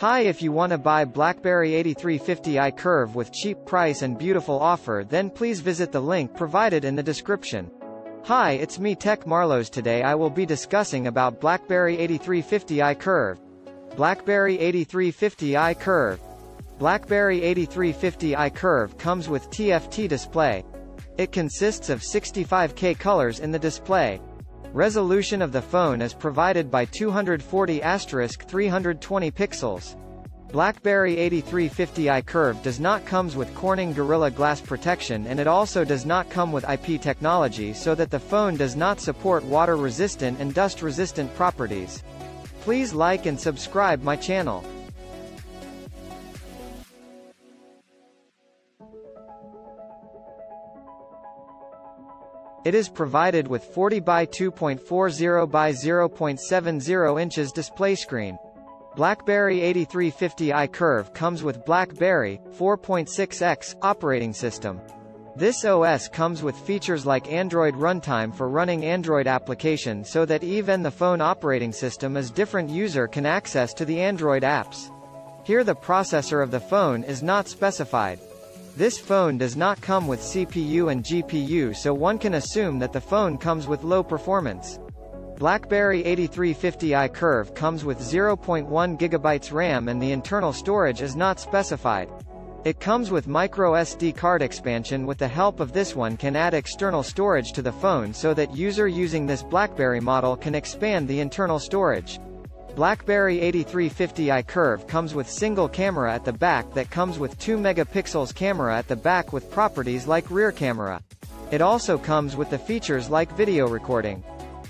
Hi, if you want to buy BlackBerry 8350i Curve with cheap price and beautiful offer, then please visit the link provided in the description. Hi, it's me Tech Marlos. Today I will be discussing about BlackBerry 8350i Curve. BlackBerry 8350i Curve. BlackBerry 8350i Curve comes with TFT display. It consists of 65K colors in the display. Resolution of the phone is provided by 240*320 pixels. BlackBerry 8350i Curve does not comes with Corning Gorilla Glass protection, and it also does not come with IP technology, so that the phone does not support water-resistant and dust-resistant properties. Please like and subscribe my channel. It is provided with 40x2.40x0.70 inches display screen. BlackBerry 8350i Curve comes with BlackBerry 4.6X operating system. This OS comes with features like Android runtime for running Android applications, so that even the phone operating system is different user can access to the Android apps. Here the processor of the phone is not specified. This phone does not come with CPU and GPU, so one can assume that the phone comes with low performance. BlackBerry 8350i Curve comes with 0.1 GB RAM and the internal storage is not specified. It comes with microSD card expansion. With the help of this one can add external storage to the phone, so that user using this BlackBerry model can expand the internal storage. BlackBerry 8350i Curve comes with single camera at the back that comes with 2 megapixels camera at the back with properties like rear camera. It also comes with the features like video recording.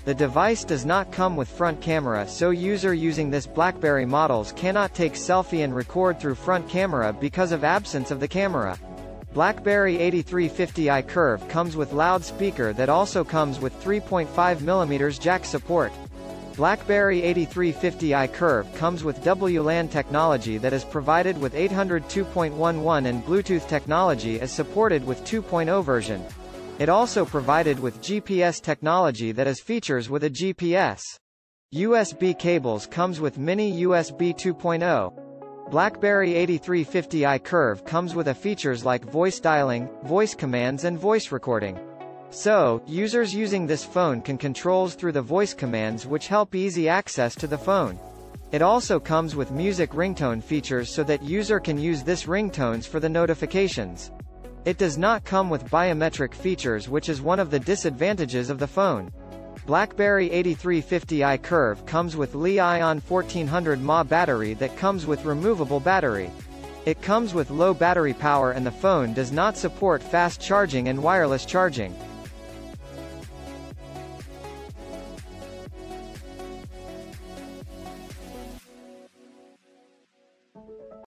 The device does not come with front camera, so user using this BlackBerry models cannot take selfie and record through front camera because of absence of the camera. BlackBerry 8350i Curve comes with loudspeaker that also comes with 3.5mm jack support. BlackBerry 8350i Curve comes with WLAN technology that is provided with 802.11 and Bluetooth technology is supported with 2.0 version. It also provided with GPS technology that is features with a GPS. USB cables comes with mini USB 2.0. BlackBerry 8350i Curve comes with a features like voice dialing, voice commands and voice recording. So, users using this phone can controls through the voice commands, which help easy access to the phone. It also comes with music ringtone features, so that user can use this ringtones for the notifications. It does not come with biometric features, which is one of the disadvantages of the phone. BlackBerry 8350i Curve comes with Li-ion 1400 mAh battery that comes with removable battery. It comes with low battery power and the phone does not support fast charging and wireless charging.